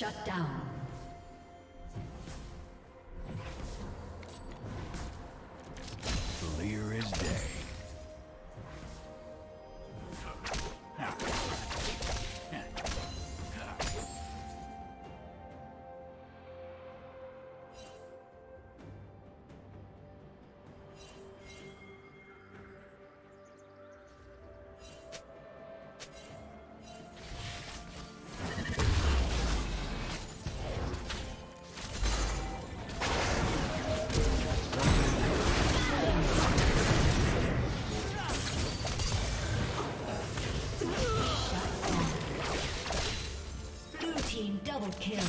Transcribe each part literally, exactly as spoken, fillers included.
Shut down. Clear as day. Kill.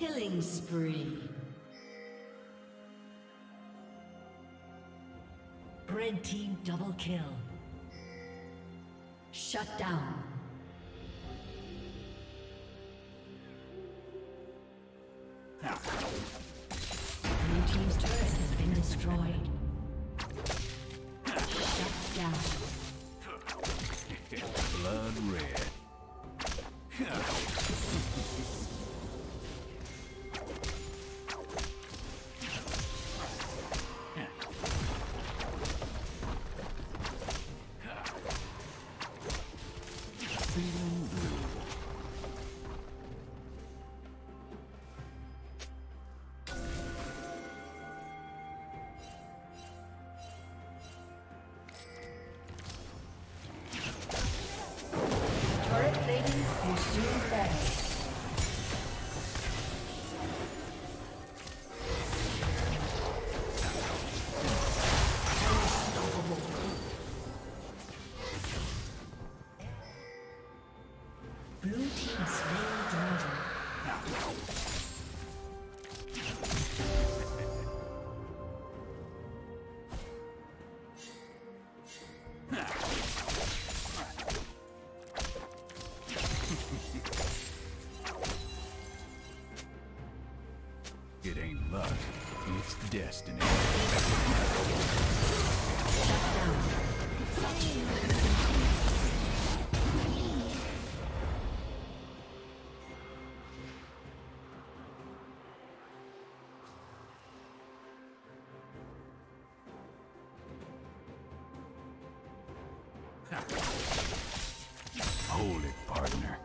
Killing spree. Red team double kill. Shut down. Blue team's turret has been destroyed. Shut down. Blood red. It ain't luck, it's destiny. Hold it, partner.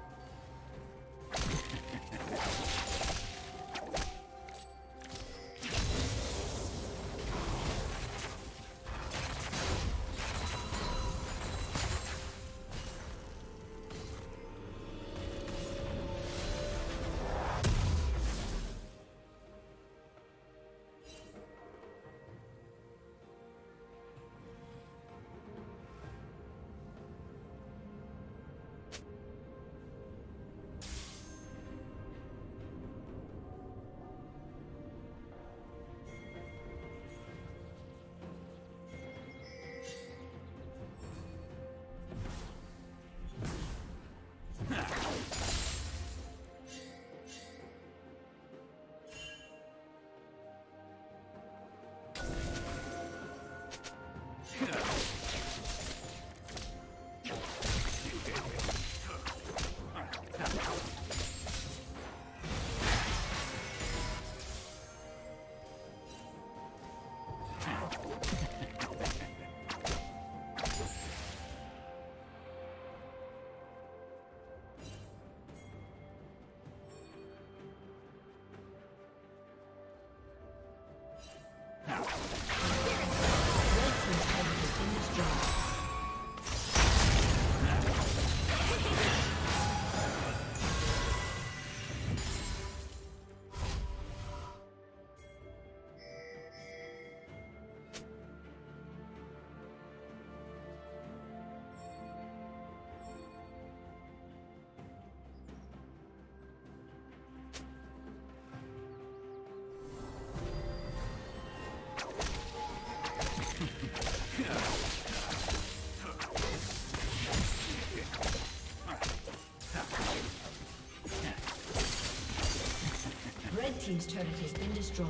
team's turret has been destroyed.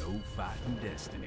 No fighting destiny.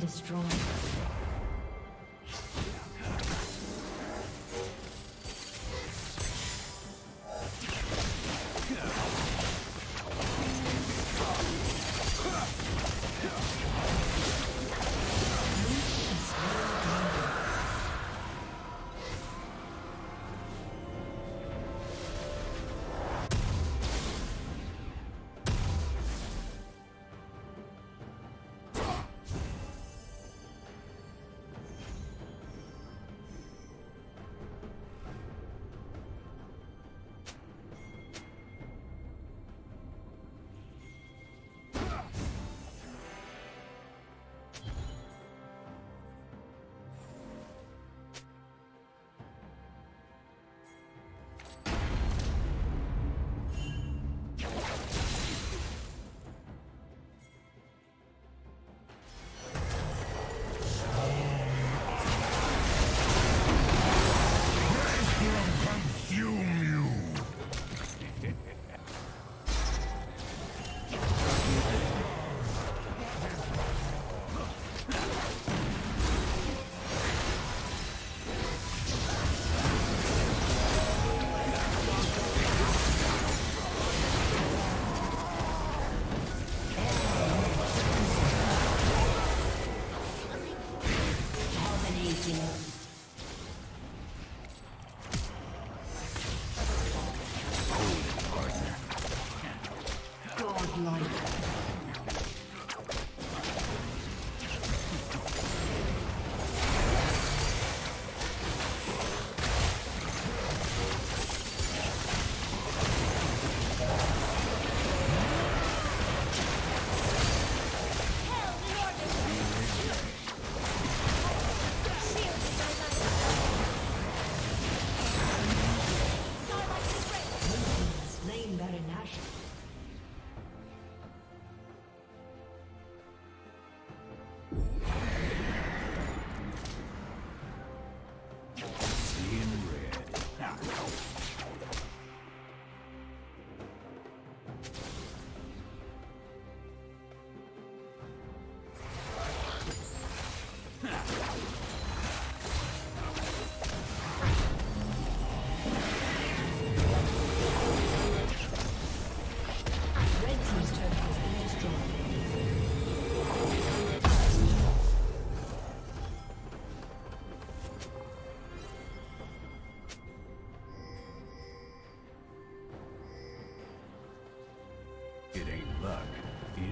Destroyed.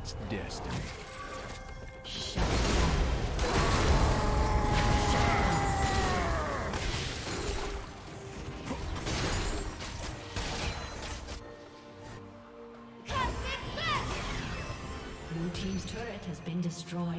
its destiny. Shut up. Blue team's turret has been destroyed.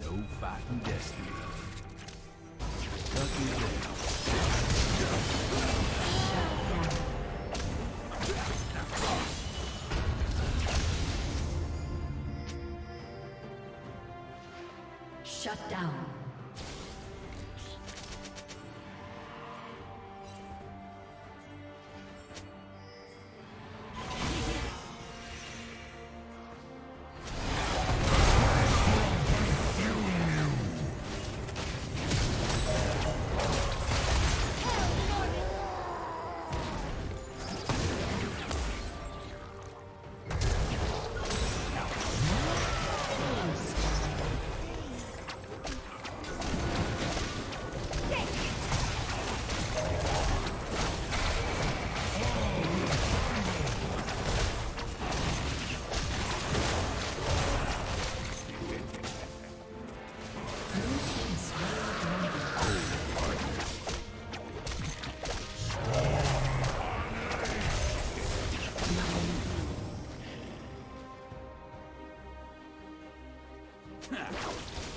No fighting destiny. Shut down. Shut down. Now